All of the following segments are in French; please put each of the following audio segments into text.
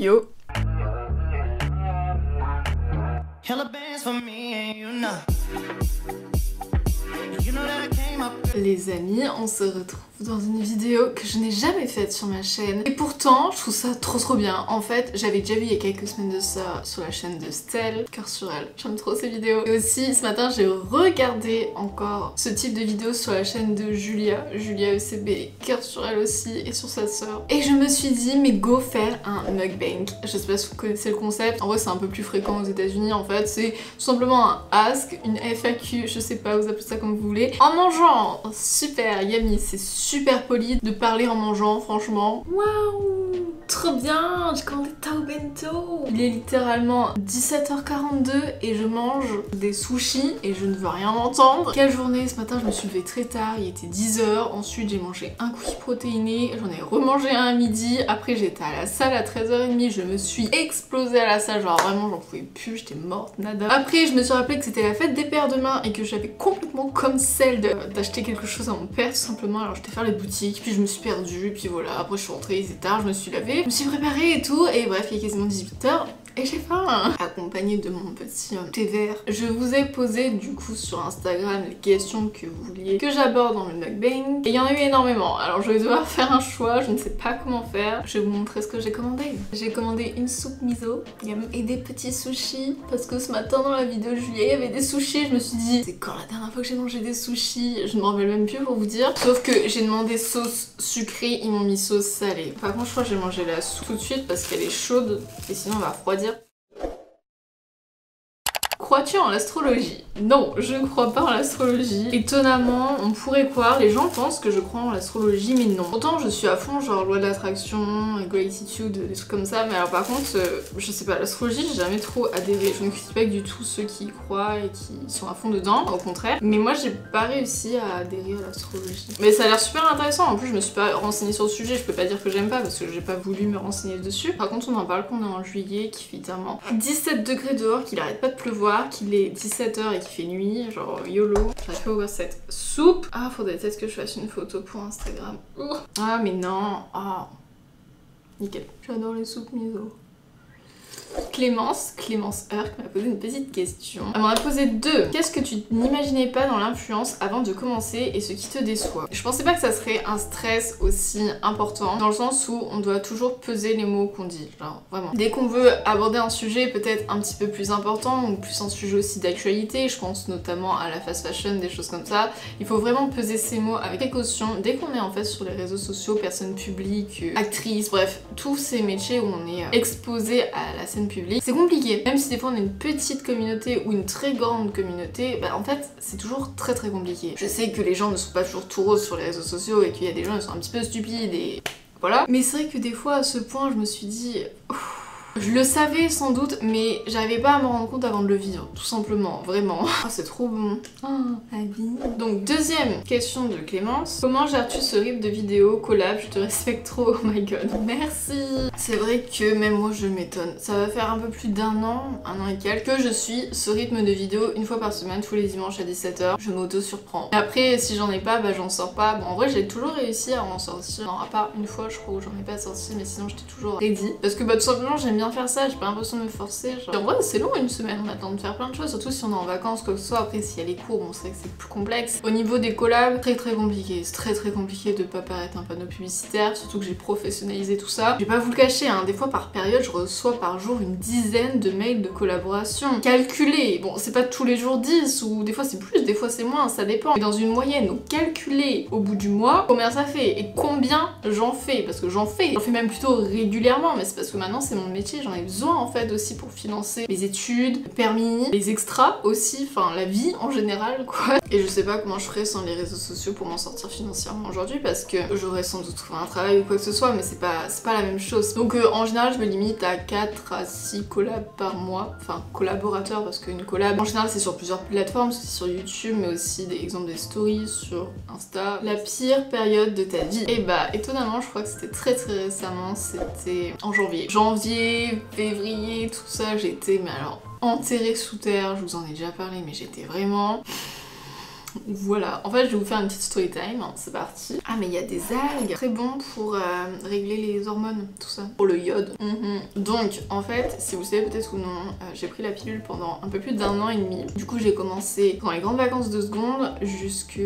Yo. Les amis, on se retrouve dans une vidéo que je n'ai jamais faite sur ma chaîne et pourtant je trouve ça trop bien. En fait, j'avais déjà vu il y a quelques semaines de ça sur la chaîne de Stell cœur sur elle. J'aime trop ces vidéos. Et aussi ce matin j'ai regardé encore ce type de vidéo sur la chaîne de Julia ECB cœur sur elle aussi et sur sa sœur. Et je me suis dit mais go faire un mukbang. Je sais pas si vous connaissez le concept. En vrai c'est un peu plus fréquent aux États-Unis en fait. C'est tout simplement un ask, une FAQ, je sais pas, vous appelez ça comme vous voulez. En mangeant, super yummy, c'est super poli de parler en mangeant, franchement. Waouh, trop bien, j'ai commandé Tao Bento. Il est littéralement 17h42 et je mange des sushis et je ne veux rien entendre. Quelle journée, ce matin je me suis levée très tard, il était 10h, ensuite j'ai mangé un cookie protéiné, j'en ai remangé un à midi, après j'étais à la salle à 13h30, je me suis explosée à la salle, genre vraiment j'en pouvais plus, j'étais morte, nada. Après je me suis rappelée que c'était la fête des pères demain et que j'avais complètement comme celle d'acheter quelque chose à mon père tout simplement, alors j'étais faire les boutiques, puis je me suis perdue, puis voilà, après je suis rentrée, il était tard, je me suis lavée, je me suis préparée et tout, et bref, il est quasiment 18h et j'ai faim hein. Accompagnée de mon petit thé vert, je vous ai posé du coup sur Instagram les questions que vous vouliez que j'aborde dans le mukbang, et il y en a eu énormément, alors je vais devoir faire un choix, je ne sais pas comment faire, je vais vous montrer ce que j'ai commandé. J'ai commandé une soupe miso et des petits sushis, parce que ce matin dans la vidéo Julia, il y avait des sushis, je me suis dit, c'est quand la dernière fois que j'ai mangé des sushis, je ne me rappelle même plus pour vous dire, sauf que j'ai demandé sauce sucrée, ils m'ont mis sauce salée. Par contre je crois que j'ai mangé la soupe tout de suite parce qu'elle est chaude, et sinon elle va refroidir. Crois-tu en l'astrologie? Non, je ne crois pas en l'astrologie. Étonnamment, on pourrait croire, les gens pensent que je crois en l'astrologie, mais non. Pourtant, je suis à fond, genre loi de l'attraction, gratitude, des trucs comme ça, mais alors par contre, je sais pas, l'astrologie, j'ai jamais trop adhéré. Je ne critique pas du tout ceux qui y croient et qui sont à fond dedans, au contraire. Mais moi, j'ai pas réussi à adhérer à l'astrologie. Mais ça a l'air super intéressant, en plus, je me suis pas renseignée sur le sujet, je peux pas dire que j'aime pas parce que j'ai pas voulu me renseigner dessus. Par contre, on en parle qu'on est en juillet, qu'il fait littéralement 17 degrés dehors, qu'il arrête pas de pleuvoir, qu'il est 17h et qu'il fait nuit, genre YOLO. J'arrive pas à ouvrir cette soupe. Ah, faudrait peut-être que je fasse une photo pour Instagram. Oh. Ah, mais non. Ah. Nickel. J'adore les soupes miso. Clémence Herc m'a posé une petite question. Elle m'en a posé deux. Qu'est-ce que tu n'imaginais pas dans l'influence avant de commencer et ce qui te déçoit? Je pensais pas que ça serait un stress aussi important dans le sens où on doit toujours peser les mots qu'on dit, genre vraiment. Dès qu'on veut aborder un sujet peut-être un petit peu plus important ou plus un sujet aussi d'actualité, je pense notamment à la fast fashion, des choses comme ça, il faut vraiment peser ses mots avec précaution. Dès qu'on est en fait sur les réseaux sociaux, personnes publiques, actrices, bref, tous ces métiers où on est exposé à la scène publique, c'est compliqué. Même si des fois on a une petite communauté ou une très grande communauté, bah en fait c'est toujours très compliqué. Je sais que les gens ne sont pas toujours tout roses sur les réseaux sociaux et qu'il y a des gens qui sont un petit peu stupides et voilà. Mais c'est vrai que des fois à ce point je me suis dit... Ouf. Je le savais sans doute, mais j'arrivais pas à me rendre compte avant de le vivre, tout simplement, vraiment. Oh, c'est trop bon. Oh, ma vie. Donc, deuxième question de Clémence. Comment gères-tu ce rythme de vidéo collab? Je te respecte trop, oh my god. Merci. C'est vrai que même moi, je m'étonne. Ça va faire un peu plus d'un an et quelques, que je suis ce rythme de vidéo une fois par semaine, tous les dimanches à 17h. Je m'auto-surprends. Après, si j'en ai pas, bah j'en sors pas. Bon, en vrai, j'ai toujours réussi à en sortir. Non, à part une fois, je crois que j'en ai pas sorti, mais sinon, j'étais toujours ready. Parce que, bah, tout simplement, j'aime faire ça, j'ai pas l'impression de me forcer. Genre. En vrai, c'est long une semaine maintenant de faire plein de choses, surtout si on est en vacances, quoi que ce soit. Après, s'il y a les cours, on sait que c'est plus complexe. Au niveau des collabs, très compliqué. C'est très compliqué de pas paraître un panneau publicitaire, surtout que j'ai professionnalisé tout ça. Je vais pas vous le cacher, hein, des fois par période, je reçois par jour une dizaine de mails de collaboration calculés. Bon, c'est pas tous les jours 10, ou des fois c'est plus, des fois c'est moins, ça dépend. Mais dans une moyenne, donc calculer au bout du mois combien ça fait et combien j'en fais, parce que j'en fais même plutôt régulièrement, mais c'est parce que maintenant c'est mon métier. J'en ai besoin en fait aussi pour financer mes études, le permis, les extras aussi, enfin la vie en général quoi. Et je sais pas comment je ferais sans les réseaux sociaux pour m'en sortir financièrement aujourd'hui parce que j'aurais sans doute trouvé un travail ou quoi que ce soit, mais c'est pas la même chose. Donc en général je me limite à 4 à 6 collabs par mois, enfin collaborateurs parce qu'une collab en général c'est sur plusieurs plateformes, c'est sur YouTube mais aussi des exemples des stories sur Insta. La pire période de ta vie? Et bah étonnamment je crois que c'était très récemment, c'était en janvier. Février, tout ça, j'étais mais alors enterrée sous terre, je vous en ai déjà parlé, mais j'étais vraiment Voilà, en fait je vais vous faire une petite story time, c'est parti. Ah mais il y a des algues, très bon pour régler les hormones, tout ça, pour le iode. Donc en fait, si vous savez peut-être ou non, j'ai pris la pilule pendant un peu plus d'1 an et demi. Du coup j'ai commencé dans les grandes vacances de seconde jusque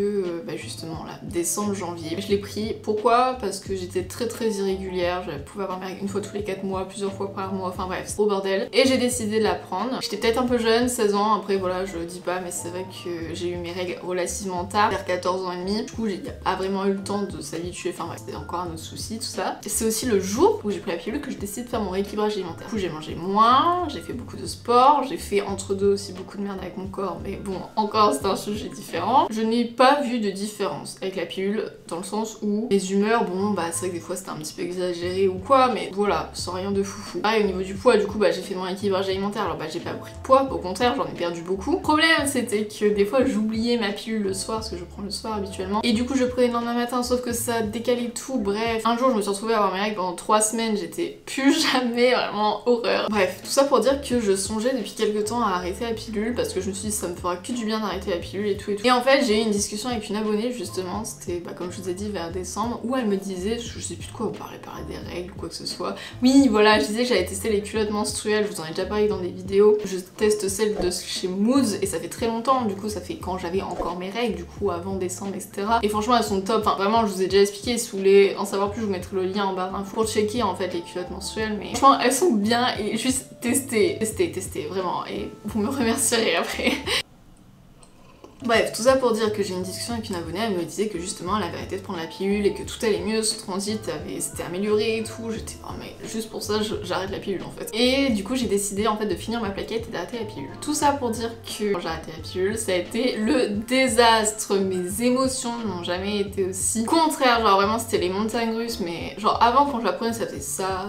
justement là, décembre, janvier. Je l'ai pris, pourquoi? Parce que j'étais très irrégulière, je pouvais avoir ma règle une fois tous les 4 mois, plusieurs fois par mois, enfin bref, c'est gros bordel. Et j'ai décidé de la prendre. J'étais peut-être un peu jeune, 16 ans, après voilà, je dis pas, mais c'est vrai que j'ai eu mes règles relativement tard, vers 14 ans et demi. Du coup, j'ai pas vraiment eu le temps de s'habituer, enfin bref, c'était encore un autre souci, tout ça. C'est aussi le jour où j'ai pris la pilule que je décide de faire mon rééquilibrage alimentaire. Du coup, j'ai mangé moins, j'ai fait beaucoup de sport, j'ai fait entre deux aussi beaucoup de merde avec mon corps, mais bon, encore c'est un sujet différent. Je n'ai pas vu de différence avec la pilule, dans le sens où les humeurs, bon bah c'est vrai que des fois c'était un petit peu exagéré ou quoi, mais voilà, sans rien de foufou. Pareil au niveau du poids, du coup bah j'ai fait mon équilibrage alimentaire, alors bah j'ai pas pris de poids, au contraire j'en ai perdu beaucoup. Le problème c'était que des fois j'oubliais ma pilule le soir, parce que je prends le soir habituellement, et du coup je prenais le lendemain matin, sauf que ça décalait tout, bref. Un jour je me suis retrouvée à avoir mes règles pendant 3 semaines, j'étais plus jamais, vraiment horreur. Bref, tout ça pour dire que je songeais depuis quelques temps à arrêter la pilule, parce que je me suis dit ça me fera que du bien d'arrêter la pilule et tout et tout. Et en fait j'ai eu une discussion avec une abonnée justement, c'était bah, comme je vous ai dit vers décembre, où elle me disait, je sais plus de quoi on parlait, des règles ou quoi que ce soit. Oui voilà, je disais que j'avais testé les culottes menstruelles, je vous en ai déjà parlé dans des vidéos. Je teste celle de chez Moods et ça fait très longtemps, du coup ça fait quand j'avais encore mes règles, du coup avant décembre etc. Et franchement elles sont top, enfin vraiment je vous ai déjà expliqué, si vous voulez en savoir plus je vous mettrai le lien en barre d'infos pour checker en fait les culottes menstruelles, mais franchement elles sont bien et juste testez vraiment et vous me remercierez après. Bref, tout ça pour dire que j'ai une discussion avec une abonnée, elle me disait que justement elle avait arrêté de prendre la pilule et que tout allait mieux, ce transit s'était amélioré et tout. J'étais oh mais juste pour ça j'arrête la pilule en fait. Et du coup j'ai décidé en fait de finir ma plaquette et d'arrêter la pilule. Tout ça pour dire que quand j'ai arrêté la pilule ça a été le désastre, mes émotions n'ont jamais été aussi contraires, genre vraiment c'était les montagnes russes, mais genre avant quand je la prenais ça faisait ça,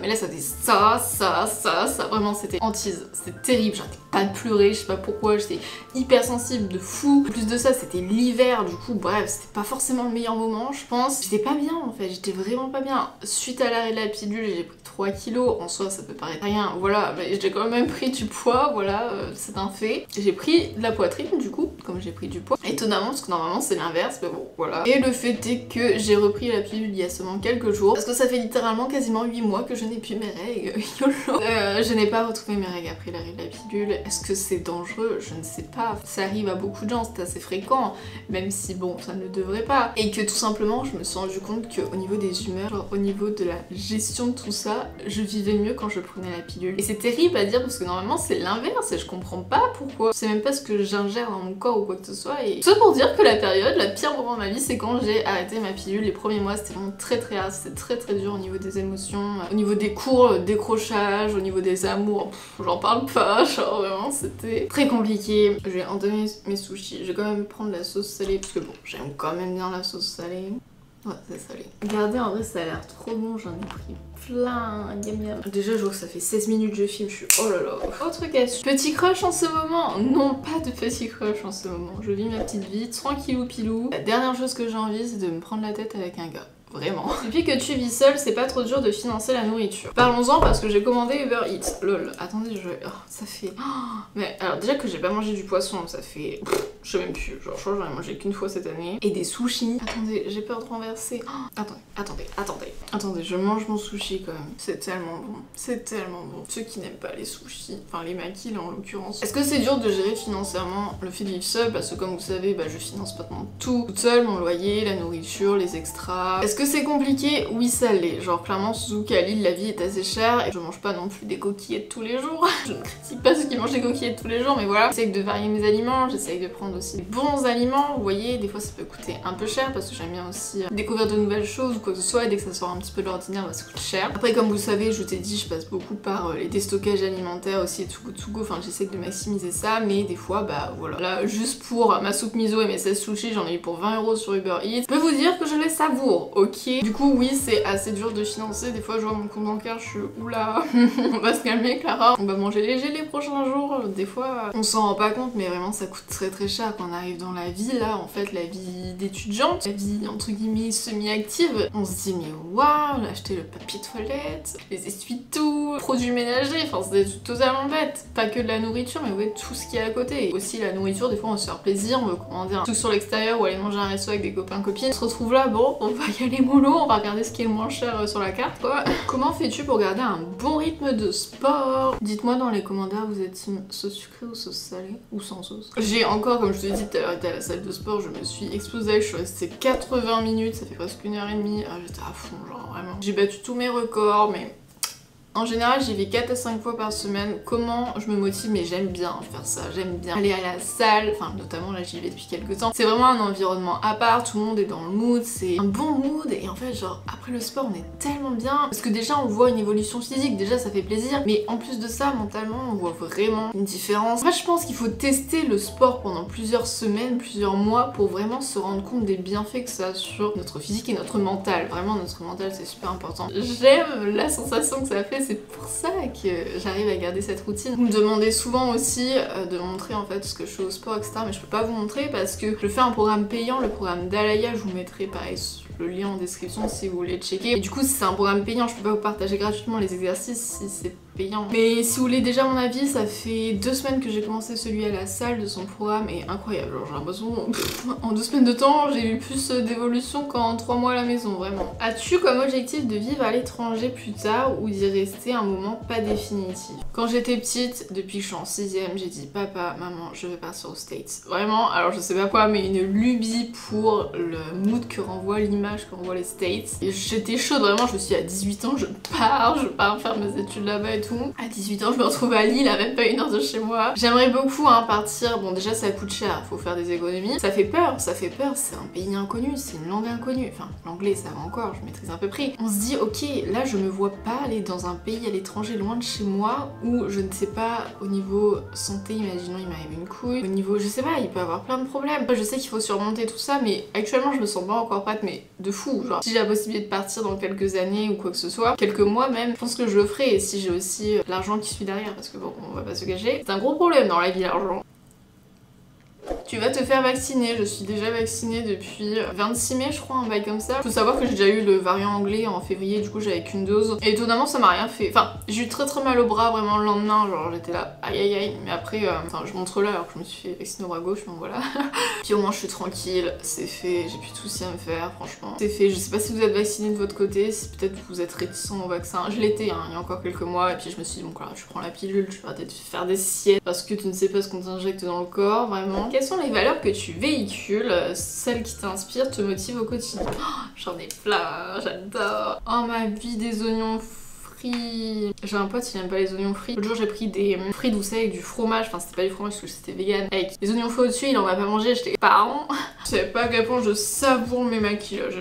mais là ça faisait ça, vraiment c'était hantise, c'était terrible, j'arrêtais pas de pleurer, je sais pas pourquoi, j'étais hyper sensible de fou. En plus de ça c'était l'hiver, du coup bref c'était pas forcément le meilleur moment je pense. J'étais pas bien en fait, j'étais vraiment pas bien. Suite à l'arrêt de la pilule j'ai pris 3 kilos, en soi ça peut paraître rien, voilà, mais j'ai quand même pris du poids, voilà, c'est un fait. J'ai pris de la poitrine du coup, comme j'ai pris du poids, étonnamment parce que normalement c'est l'inverse, mais bon voilà. Et le fait est que j'ai repris la pilule il y a seulement quelques jours, parce que ça fait littéralement quasiment 8 mois que je n'ai plus mes règles, yolo. Je n'ai pas retrouvé mes règles après l'arrêt de la pilule, est-ce que c'est dangereux? Je ne sais pas. Ça arrive à beaucoup de gens, c'est assez fréquent, même si bon, ça ne le devrait pas. Et que tout simplement, je me suis rendu compte qu'au niveau des humeurs, genre, au niveau de la gestion de tout ça, je vivais mieux quand je prenais la pilule. Et c'est terrible à dire parce que normalement c'est l'inverse et je comprends pas pourquoi. Je sais même pas ce que j'ingère dans mon corps ou quoi que ce soit. Et tout ça pour dire que la période, la pire moment de ma vie, c'est quand j'ai arrêté ma pilule. Les premiers mois, c'était vraiment très hard, c'était très dur au niveau des émotions, au niveau des cours, le décrochage, au niveau des amours, j'en parle pas, genre vraiment c'était très compliqué. Je vais entamer mes sushis, je vais quand même prendre la sauce salée parce que bon, j'aime quand même bien la sauce salée. Ouais, c'est salé. Regardez, en vrai, ça a l'air trop bon, j'en ai pris plein, yam yam. Déjà, je vois que ça fait 16 minutes que je filme, je suis oh là là. Autre question. Petit crush en ce moment? Non, pas de petit crush en ce moment. Je vis ma petite vie, tranquillou pilou. La dernière chose que j'ai envie, c'est de me prendre la tête avec un gars. Vraiment. Depuis que tu vis seule, c'est pas trop dur de financer la nourriture. Parlons-en parce que j'ai commandé Uber Eats. Lol. Attendez, je... Oh, ça fait... Oh, mais alors déjà que j'ai pas mangé du poisson, ça fait... Pff, je sais même plus. Genre je crois que j'en ai mangé qu'une fois cette année. Et des sushis. Attendez, j'ai peur de renverser. Oh, attendez, je mange mon sushi quand même. C'est tellement bon. C'est tellement bon. Ceux qui n'aiment pas les sushis, enfin les makis là en l'occurrence. Est-ce que c'est dur de gérer financièrement le fait de vivre seule? Parce que comme vous savez, bah, je finance maintenant tout. Toute seule, mon loyer, la nourriture, les extras. Est-ce que c'est compliqué? Oui, ça l'est. Genre, clairement, surtout qu'à Lille, la vie est assez chère et je mange pas non plus des coquillettes tous les jours. Je ne critique pas ceux qui mangent des coquillettes tous les jours, mais voilà. J'essaye de varier mes aliments, j'essaye de prendre aussi des bons aliments. Vous voyez, des fois ça peut coûter un peu cher parce que j'aime bien aussi découvrir de nouvelles choses ou quoi que ce soit. Et dès que ça sort un petit peu de l'ordinaire, bah, ça coûte cher. Après, comme vous savez, je t'ai dit, je passe beaucoup par les déstockages alimentaires aussi et tout go. Enfin, j'essaye de maximiser ça, mais des fois, bah voilà. Là, juste pour ma soupe miso et mes 16 sushis, j'en ai eu pour 20 € sur Uber Eats. Je peux vous dire que je les savoure. Ok, du coup oui c'est assez dur de financer, des fois je vois mon compte bancaire, je suis oula, on va se calmer Clara, on va manger léger les prochains jours, des fois on s'en rend pas compte mais vraiment ça coûte très cher déjà quand on arrive dans la vie, là, en fait, la vie d'étudiante, la vie, entre guillemets, semi-active, on se dit, mais waouh, j'ai acheté le papier toilette, les essuie-tout, produits ménagers, enfin, c'est totalement bête. Pas que de la nourriture, mais ouais, tout ce qu'il y a à côté. Et aussi, la nourriture, des fois, on se fait plaisir, on veut commander un truc sur l'extérieur ou aller manger un resto avec des copains, copines. On se retrouve là, bon, on va y aller mollo, on va regarder ce qui est moins cher sur la carte, quoi. Comment fais-tu pour garder un bon rythme de sport? Dites-moi dans les commentaires, vous êtes sauce sucrée ou sauce salée ou sans sauce? J'ai encore, comme je te l'ai dit tout à l'heure, été à la salle de sport, je me suis explosée, je suis restée 80 minutes, ça fait presque 1h30, j'étais à fond, genre vraiment. J'ai battu tous mes records, mais en général, j'y vais 4 à 5 fois par semaine. Comment je me motive? Mais j'aime bien faire ça, j'aime bien aller à la salle. Enfin, notamment là, j'y vais depuis quelques temps. C'est vraiment un environnement à part, tout le monde est dans le mood, c'est un bon mood. Et en fait, genre, après le sport, on est tellement bien. Parce que déjà, on voit une évolution physique, déjà, ça fait plaisir. Mais en plus de ça, mentalement, on voit vraiment une différence. Moi, je pense qu'il faut tester le sport pendant plusieurs semaines, plusieurs mois, pour vraiment se rendre compte des bienfaits que ça a sur notre physique et notre mental. Vraiment, notre mental, c'est super important. J'aime la sensation que ça fait. C'est pour ça que j'arrive à garder cette routine. Vous me demandez souvent aussi de montrer en fait ce que je fais au sport, etc. Mais je peux pas vous montrer parce que je fais un programme payant, le programme d'Alaya. Je vous mettrai pareil le lien en description si vous voulez checker. Et du coup, si c'est un programme payant, je peux pas vous partager gratuitement les exercices si c'est payant. Mais si vous voulez déjà mon avis, ça fait 2 semaines que j'ai commencé celui à la salle de son programme et incroyable. J'ai l'impression, en 2 semaines de temps, j'ai eu plus d'évolution qu'en 3 mois à la maison, vraiment. As-tu comme objectif de vivre à l'étranger plus tard ou d'y rester un moment pas définitif? Quand j'étais petite, depuis que je suis en 6ème, j'ai dit papa, maman, je veux partir aux States. Vraiment, alors je sais pas quoi, mais une lubie pour le mood que renvoie l'image qu'on voit les States. Et j'étais chaude vraiment, je me suis dit à 18 ans je pars faire mes études là-bas et tout. À 18 ans je me retrouve à Lille à même pas 1 heure de chez moi. J'aimerais beaucoup partir, bon déjà ça coûte cher, faut faire des économies. Ça fait peur, c'est un pays inconnu, c'est une langue inconnue. Enfin l'anglais ça va encore, je maîtrise à peu près. On se dit ok là je me vois pas aller dans un pays à l'étranger loin de chez moi où je ne sais pas au niveau santé, imaginons il m'arrive une couille, au niveau je sais pas il peut avoir plein de problèmes. Je sais qu'il faut surmonter tout ça mais actuellement je me sens pas encore prête mais de fou, genre si j'ai la possibilité de partir dans quelques années ou quoi que ce soit, quelques mois même, je pense que je le ferai et si j'ai aussi l'argent qui suit derrière parce que bon on va pas se cacher, c'est un gros problème dans la vie l'argent. Tu vas te faire vacciner, je suis déjà vaccinée depuis 26 mai je crois, un bail comme ça. Faut savoir que j'ai déjà eu le variant anglais en février, du coup j'avais qu'1 dose. Et étonnamment ça m'a rien fait, enfin j'ai eu très mal au bras vraiment le lendemain, genre j'étais là aïe aïe aïe, mais après, enfin je montre là alors que je me suis fait vacciner au bras gauche, mais voilà. Puis au moins je suis tranquille, c'est fait, j'ai plus de soucis à me faire franchement, c'est fait. Je sais pas si vous êtes vacciné de votre côté, si peut-être vous êtes réticent au vaccin, je l'étais il y a encore quelques mois et puis je me suis dit bon quoi, je prends la pilule, je vais peut-être faire des siestes parce que tu ne sais pas ce qu'on t'injecte dans le corps, vraiment. Quelles sont les valeurs que tu véhicules, celles qui t'inspirent, te motivent au quotidien? Oh, j'en ai plein, j'adore. Oh ma vie des oignons frits. J'ai un pote, il aime pas les oignons frits. L'autre jour, j'ai pris des frits doucets avec du fromage. Enfin, c'était pas du fromage parce que c'était vegan. Avec les oignons frits au-dessus, il en a pas mangé. J'étais parent. Je savais pas à quel point je savoure mes maquillages.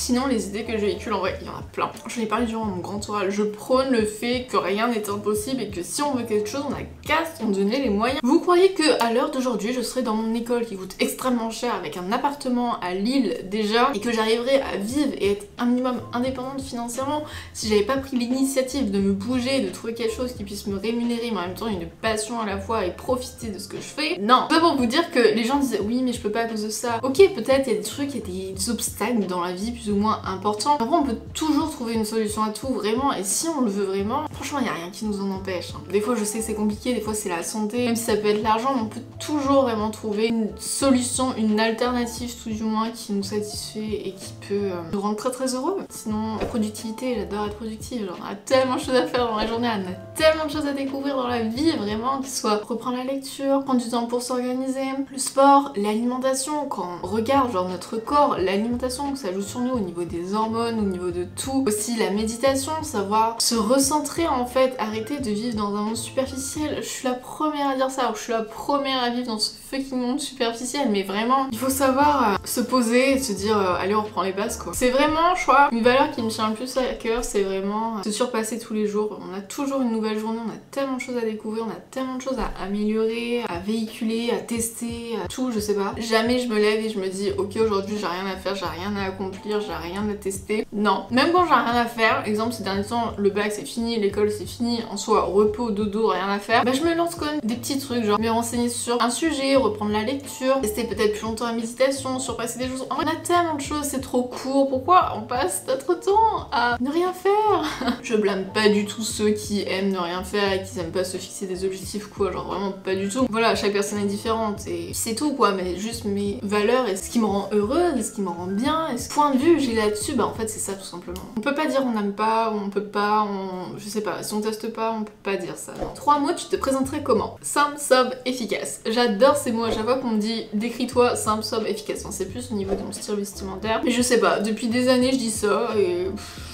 Sinon, les idées que je véhicule, en vrai, il y en a plein. Je l'ai parlé durant mon grand oral. Je prône le fait que rien n'est impossible et que si on veut quelque chose, on a qu'à s'en donner les moyens. Vous croyez que à l'heure d'aujourd'hui, je serai dans mon école qui coûte extrêmement cher avec un appartement à Lille déjà et que j'arriverai à vivre et être un minimum indépendante financièrement si j'avais pas pris l'initiative de me bouger, de trouver quelque chose qui puisse me rémunérer mais en même temps une passion à la fois et profiter de ce que je fais? Non, c'est pas pour vous dire que les gens disaient oui mais je peux pas à cause de ça. Ok, peut-être il y a des trucs, il y a des obstacles dans la vie plus ou moins importants. Après, on peut toujours trouver une solution à tout, vraiment. Et si on le veut vraiment, franchement, il n'y a rien qui nous en empêche. Des fois, je sais que c'est compliqué, des fois, c'est la santé. Même si ça peut être l'argent, on peut toujours vraiment trouver une solution, une alternative, tout du moins, qui nous satisfait et qui peut nous rendre très très heureux. Sinon, la productivité, j'adore être productive. Genre, on a tellement de choses à faire dans la journée, on a tellement de choses à découvrir dans la vie, vraiment, qu'il soit reprendre la lecture, prendre du temps pour s'organiser, le sport, l'alimentation, quand on regarde genre notre corps, l'alimentation que ça joue sur nous au niveau des hormones, au niveau de tout, aussi la méditation, savoir se recentrer en fait, arrêter de vivre dans un monde superficiel. Je suis la première à dire ça, je suis la première à vivre dans ce fucking monde superficiel, mais vraiment il faut savoir se poser et se dire allez on reprend les bases quoi. C'est vraiment je crois une valeur qui me tient le plus à cœur, c'est vraiment se surpasser tous les jours. On a toujours une nouvelle journée, on a tellement de choses à découvrir, on a tellement de choses à améliorer, à véhiculer, à tester, à tout, je sais pas. Jamais je me lève et je me dis ok aujourd'hui j'ai rien à faire, j'ai rien à accomplir, j'ai rien à tester. Non, même quand j'ai rien à faire, exemple ces derniers temps le bac c'est fini, l'école c'est fini, en soi repos, dodo, rien à faire, bah je me lance quand même des petits trucs genre me renseigner sur un sujet, reprendre la lecture, rester peut-être plus longtemps à la méditation, surpasser des choses. En vrai, on a tellement de choses, c'est trop court. Pourquoi on passe notre temps à ne rien faire? Je blâme pas du tout ceux qui aiment ne rien faire et qui aiment pas se fixer des objectifs, quoi. Genre vraiment pas du tout. Voilà, chaque personne est différente et c'est tout, quoi. Mais juste mes valeurs et ce qui me rend heureuse et ce qui me rend bien et ce point de vue que j'ai là-dessus, bah en fait c'est ça tout simplement. On peut pas dire on n'aime pas, on peut pas, on... je sais pas, si on teste pas, on peut pas dire ça. Non. 3 mots, tu te présenterais comment? Simple, sobre, efficace. J'adore ces mots. À chaque fois qu'on me dit décris-toi simple, sobre, efficace. Enfin, c'est plus au niveau de mon style vestimentaire. Mais je sais pas, depuis des années je dis ça et...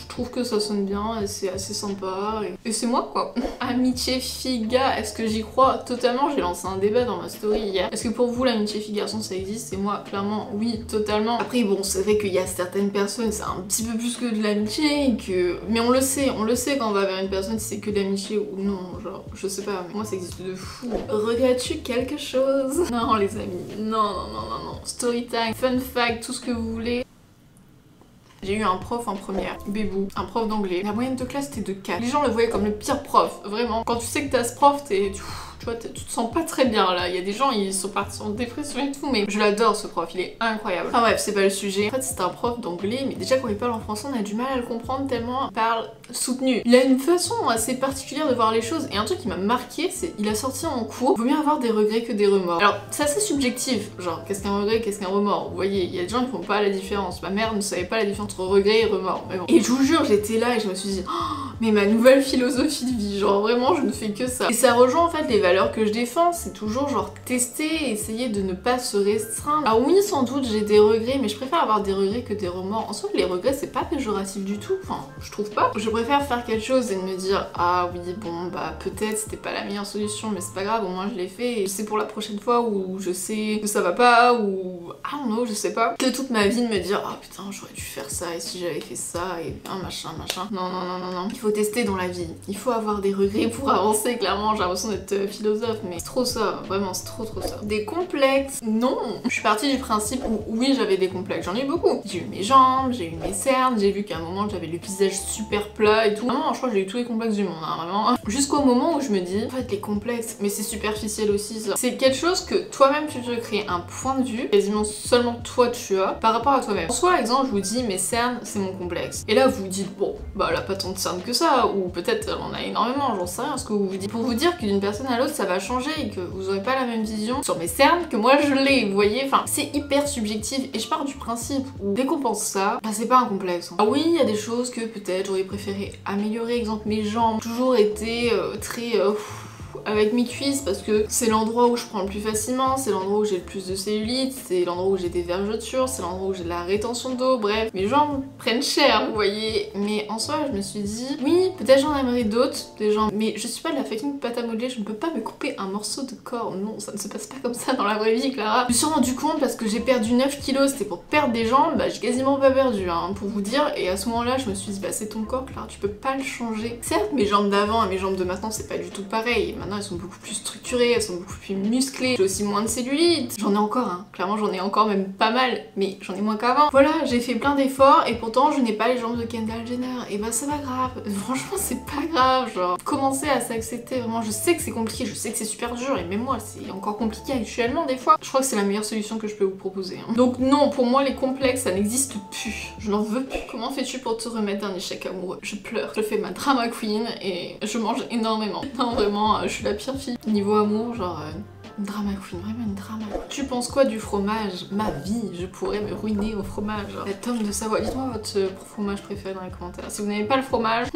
je trouve que ça sonne bien et c'est assez sympa et c'est moi, quoi. Amitié fille-gars, est-ce que j'y crois totalement? J'ai lancé un débat dans ma story hier. Est-ce que pour vous l'amitié fille-garçon ça existe? Et moi clairement oui, totalement. Après bon, c'est vrai qu'il y a certaines personnes c'est un petit peu plus que de l'amitié que... mais on le sait quand on va vers une personne si c'est que de l'amitié ou non, genre je sais pas, mais moi ça existe de fou. Regrettes-tu quelque chose? Non les amis, non. Story time, fun fact, tout ce que vous voulez. J'ai eu un prof en première, Bébou, un prof d'anglais. La moyenne de classe était de 4. Les gens le voyaient comme le pire prof, vraiment. Quand tu sais que t'as ce prof, t'es... tu vois, tu te sens pas très bien là. Il y a des gens, ils sont partis en dépression et tout, mais je l'adore ce prof, il est incroyable. Enfin bref, c'est pas le sujet. En fait, c'est un prof d'anglais, mais déjà quand il parle en français, on a du mal à le comprendre tellement il parle soutenu. Il a une façon assez particulière de voir les choses, et un truc qui m'a marqué, c'est il a sorti en cours, vaut mieux avoir des regrets que des remords. Alors, c'est assez subjectif, genre, qu'est-ce qu'un regret, qu'est-ce qu'un remords? Vous voyez, il y a des gens qui font pas la différence. Ma mère ne savait pas la différence entre regret et remords, mais bon. Et je vous jure, j'étais là et je me suis dit, oh, mais ma nouvelle philosophie de vie, genre vraiment, je ne fais que ça. Et ça rejoint en fait les valeurs que je défends, c'est toujours genre tester, essayer de ne pas se restreindre. Ah oui, sans doute j'ai des regrets, mais je préfère avoir des regrets que des remords. En soi, les regrets c'est pas péjoratif du tout, enfin je trouve pas. Je préfère faire quelque chose et me dire ah oui bon bah peut-être c'était pas la meilleure solution, mais c'est pas grave, au moins je l'ai fait. Et c'est pour la prochaine fois où je sais que ça va pas ou ah non je sais pas. Que toute ma vie de me dire ah putain j'aurais dû faire ça et si j'avais fait ça et un machin. Non. Il faut tester dans la vie, il faut avoir des regrets pour avancer. Clairement j'ai l'impression d'être philosophe, mais c'est trop ça, vraiment c'est trop ça. Des complexes, non. Je suis partie du principe où oui j'avais des complexes, j'en ai eu beaucoup. J'ai eu mes jambes, j'ai eu mes cernes, j'ai vu qu'à un moment j'avais le visage super plat et tout. Vraiment je crois que j'ai eu tous les complexes du monde, hein, vraiment. Jusqu'au moment où je me dis, en fait les complexes, mais c'est superficiel aussi ça. C'est quelque chose que toi-même tu te crées un point de vue, quasiment seulement toi tu as, par rapport à toi-même. En soi, par exemple, je vous dis mes cernes c'est mon complexe. Et là vous vous dites, bon, bah elle a pas tant de cernes que ça, ou peut-être elle en a énormément, j'en sais rien ce que vous vous dites. Pour vous dire qu'une personne à l'autre ça va changer et que vous aurez pas la même vision sur mes cernes que moi je l'ai, vous voyez, enfin c'est hyper subjectif. Et je pars du principe où dès qu'on pense ça, bah c'est pas un complexe. Ah oui, il y a des choses que peut-être j'aurais préféré améliorer, exemple mes jambes, toujours été très avec mes cuisses parce que c'est l'endroit où je prends le plus facilement, c'est l'endroit où j'ai le plus de cellulite, c'est l'endroit où j'ai des vergetures, c'est l'endroit où j'ai de la rétention d'eau, bref, mes jambes prennent cher, vous voyez. Mais en soi, je me suis dit, oui, peut-être j'en aimerais d'autres, des jambes, mais je suis pas de la fucking pâte à modeler, je ne peux pas me couper un morceau de corps, non, ça ne se passe pas comme ça dans la vraie vie, Clara. Je me suis rendu compte parce que j'ai perdu 9 kilos, c'était pour perdre des jambes, bah j'ai quasiment pas perdu, hein, pour vous dire, et à ce moment-là, je me suis dit, bah c'est ton corps, Clara, tu peux pas le changer. Certes, mes jambes d'avant et mes jambes de maintenant, c'est pas du tout pareil. Maintenant, elles sont beaucoup plus structurées, elles sont beaucoup plus musclées, j'ai aussi moins de cellulite, j'en ai encore, hein. Clairement j'en ai encore même pas mal, mais j'en ai moins qu'avant. Voilà, j'ai fait plein d'efforts et pourtant je n'ai pas les jambes de Kendall Jenner, et bah c'est pas grave, franchement c'est pas grave, genre commencer à s'accepter vraiment. Je sais que c'est compliqué, je sais que c'est super dur et même moi c'est encore compliqué actuellement des fois. Je crois que c'est la meilleure solution que je peux vous proposer, hein. Donc non, pour moi les complexes ça n'existe plus, je n'en veux plus. Comment fais-tu pour te remettre d'un échec amoureux? Je pleure, je fais ma drama queen et je mange énormément. Non vraiment, je suis la pire fille. Niveau amour, genre une drama queen, vraiment une drama queen. Tu penses quoi du fromage? Ma vie, je pourrais me ruiner au fromage. La tome de Savoie, dites-moi votre fromage préféré dans les commentaires. Si vous n'avez pas le fromage,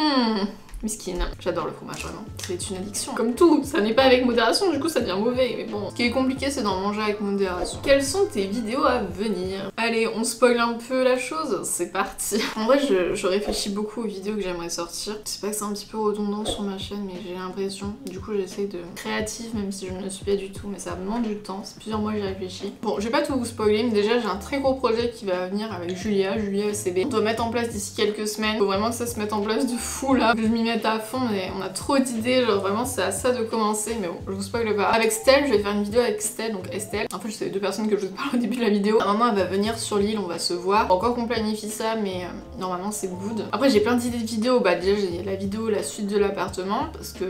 miskine. J'adore le fromage, vraiment. C'est une addiction. Comme tout, ça n'est pas avec modération, du coup ça devient mauvais. Mais bon, ce qui est compliqué, c'est d'en manger avec modération. Quelles sont tes vidéos à venir? Allez, on spoil un peu la chose, c'est parti. En vrai, je réfléchis beaucoup aux vidéos que j'aimerais sortir. Je sais pas que c'est un petit peu redondant sur ma chaîne, mais j'ai l'impression. Du coup, j'essaie de créative, même si je ne le suis pas du tout, mais ça me demande du temps. C'est plusieurs mois que j'ai réfléchi. Bon, je vais pas tout vous spoiler, mais déjà, j'ai un très gros projet qui va venir avec Julia ECB. On doit mettre en place d'ici quelques semaines. Faut vraiment que ça se mette en place de fou là. Je m'y mets mettre à fond et on a trop d'idées, genre vraiment c'est à ça de commencer, mais bon, je vous spoil pas. Avec Stell, je vais faire une vidéo avec Stell, donc Estelle. En fait, c'est les deux personnes que je vous parle au début de la vidéo. À un moment, elle va venir sur l'île, on va se voir. Encore qu'on planifie ça, mais normalement c'est good. Après, j'ai plein d'idées de vidéos. Bah, déjà, j'ai la vidéo, la suite de l'appartement, parce que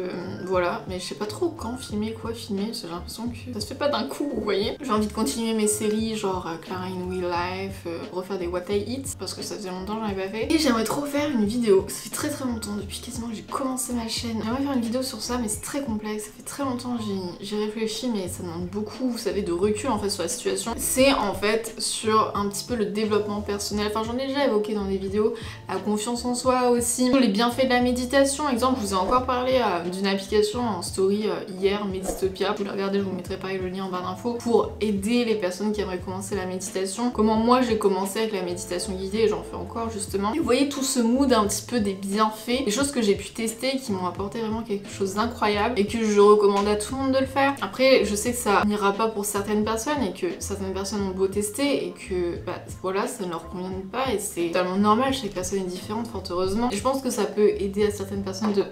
voilà, mais je sais pas trop quand filmer, quoi filmer, j'ai l'impression que ça se fait pas d'un coup, vous voyez. J'ai envie de continuer mes séries, genre Clara in Real Life, refaire des What I Eat, parce que ça faisait longtemps que j'en ai pas fait. Et j'aimerais trop faire une vidéo, ça fait très longtemps, depuis quasiment que j'ai commencé ma chaîne. J'aimerais faire une vidéo sur ça, mais c'est très complexe, ça fait très longtemps que j'ai réfléchi, mais ça demande beaucoup, vous savez, de recul en fait sur la situation. C'est en fait sur un petit peu le développement personnel, enfin j'en ai déjà évoqué dans des vidéos, la confiance en soi aussi, les bienfaits de la méditation. Exemple, je vous ai encore parlé d'une application en story hier, Meditopia, vous la regardez, je vous mettrai pareil le lien en barre d'infos, pour aider les personnes qui aimeraient commencer la méditation, comment moi j'ai commencé avec la méditation guidée, et j'en fais encore justement. Et vous voyez tout ce mood un petit peu des bienfaits, des choses que j'ai pu tester qui m'ont apporté vraiment quelque chose d'incroyable et que je recommande à tout le monde de le faire. Après, je sais que ça n'ira pas pour certaines personnes et que certaines personnes ont beau tester et que bah voilà, ça ne leur convient pas et c'est totalement normal, chaque personne est différente fort heureusement. Et je pense que ça peut aider à certaines personnes de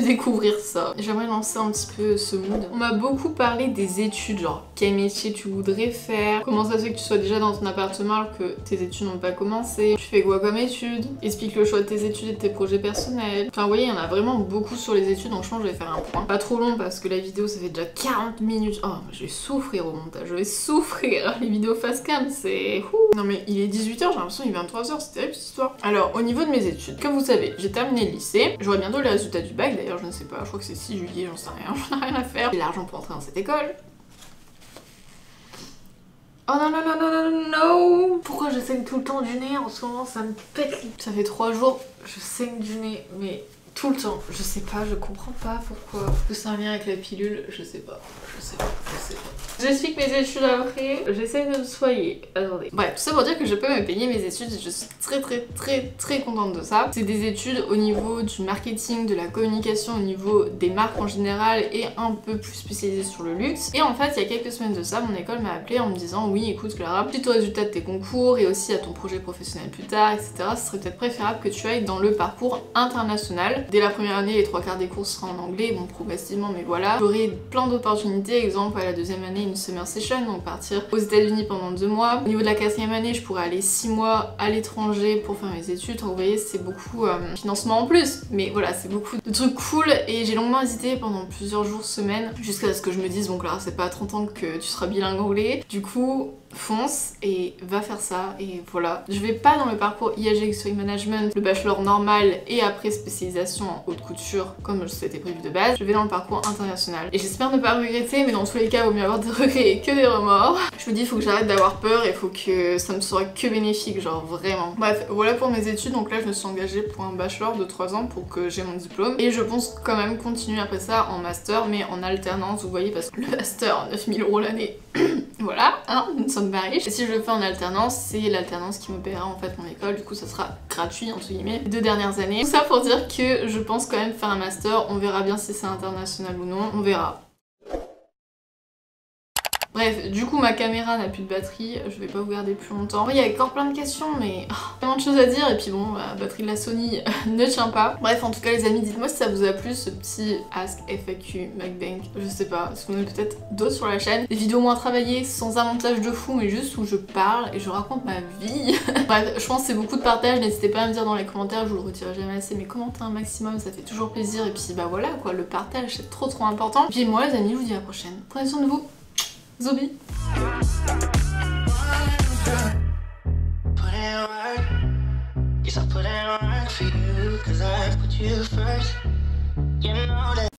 découvrir ça. J'aimerais lancer un petit peu ce mood. On m'a beaucoup parlé des études, genre quel métier tu voudrais faire, comment ça se fait que tu sois déjà dans ton appartement alors que tes études n'ont pas commencé, tu fais quoi comme études, explique le choix de tes études et de tes projets personnels. Enfin vous voyez, il y en a vraiment beaucoup sur les études, donc je pense que je vais faire un point. Pas trop long parce que la vidéo ça fait déjà 40 minutes. Oh, je vais souffrir au montage, je vais souffrir. Les vidéos fast cam, c'est... Non mais il est 18h, j'ai l'impression qu'il est 23h, c'est terrible cette histoire. Alors au niveau de mes études, comme vous savez, j'ai terminé le lycée, j'aurai bientôt les résultats du bac. D'ailleurs je ne sais pas, je crois que c'est 6 juillet, j'en sais rien, j'en ai rien à faire. J'ai l'argent pour entrer dans cette école. Oh non non non non non non. Pourquoi je saigne tout le temps du nez en ce moment, ça me pète. Ça fait 3 jours, je saigne du nez, mais tout le temps. Je sais pas, je comprends pas pourquoi. Est-ce que c'est un lien avec la pilule? Je sais pas, je sais pas, je sais pas. J'explique mes études après, j'essaie de me soigner. Attendez. Bref, tout ça pour dire que je peux me payer mes études et je suis très contente de ça. C'est des études au niveau du marketing, de la communication, au niveau des marques en général et un peu plus spécialisée sur le luxe. Et en fait, il y a quelques semaines de ça, mon école m'a appelé en me disant « Oui, écoute Clara, suite au résultat de tes concours et aussi à ton projet professionnel plus tard, etc. ce serait peut-être préférable que tu ailles dans le parcours international. Dès la première année, les 3/4 des cours seront en anglais, bon progressivement, mais voilà. J'aurai plein d'opportunités, exemple à la deuxième année, une summer session, donc partir aux États-Unis pendant 2 mois. Au niveau de la 4e année, je pourrais aller 6 mois à l'étranger pour faire mes études. Donc, vous voyez, c'est beaucoup financement en plus, mais voilà, c'est beaucoup de trucs cool et j'ai longuement hésité pendant plusieurs jours, semaines, jusqu'à ce que je me dise, bon Clara, c'est pas à 30 ans que tu seras bilingue anglais. Du coup, fonce et va faire ça et voilà. Je vais pas dans le parcours IAG Extreme Management, le bachelor normal et après spécialisation en haute couture comme c'était prévu de base. Je vais dans le parcours international et j'espère ne pas regretter, mais dans tous les cas il vaut mieux avoir des regrets que des remords. Je vous dis, il faut que j'arrête d'avoir peur et il faut que ça me soit que bénéfique, genre vraiment. Bref, voilà pour mes études. Donc là je me suis engagée pour un bachelor de 3 ans pour que j'ai mon diplôme et je pense quand même continuer après ça en master, mais en alternance, vous voyez, parce que le master 9 000 € l'année voilà, hein, nous ne sommes pas riches. Et si je le fais en alternance, c'est l'alternance qui me paiera en fait mon école, du coup ça sera gratuit entre guillemets, les 2 dernières années. Tout ça pour dire que je pense quand même faire un master, on verra bien si c'est international ou non, on verra. Bref, du coup ma caméra n'a plus de batterie, je vais pas vous garder plus longtemps. Il y a encore plein de questions, mais tellement de choses à dire et puis bon, la batterie de la Sony ne tient pas. Bref, en tout cas les amis, dites-moi si ça vous a plu ce petit Ask FAQ MacBank, je sais pas, parce qu'on a peut-être d'autres sur la chaîne. Des vidéos moins travaillées, sans un montage de fou, mais juste où je parle et je raconte ma vie. Bref, je pense que c'est beaucoup de partage, n'hésitez pas à me dire dans les commentaires, je vous le retire jamais assez, mais commentez un maximum, ça fait toujours plaisir et puis bah voilà quoi, le partage c'est trop important. Et puis moi les amis, je vous dis à la prochaine, prenez soin de vous. Zombie. Put in work, yes I put in work for you, cause I put you first, you know that.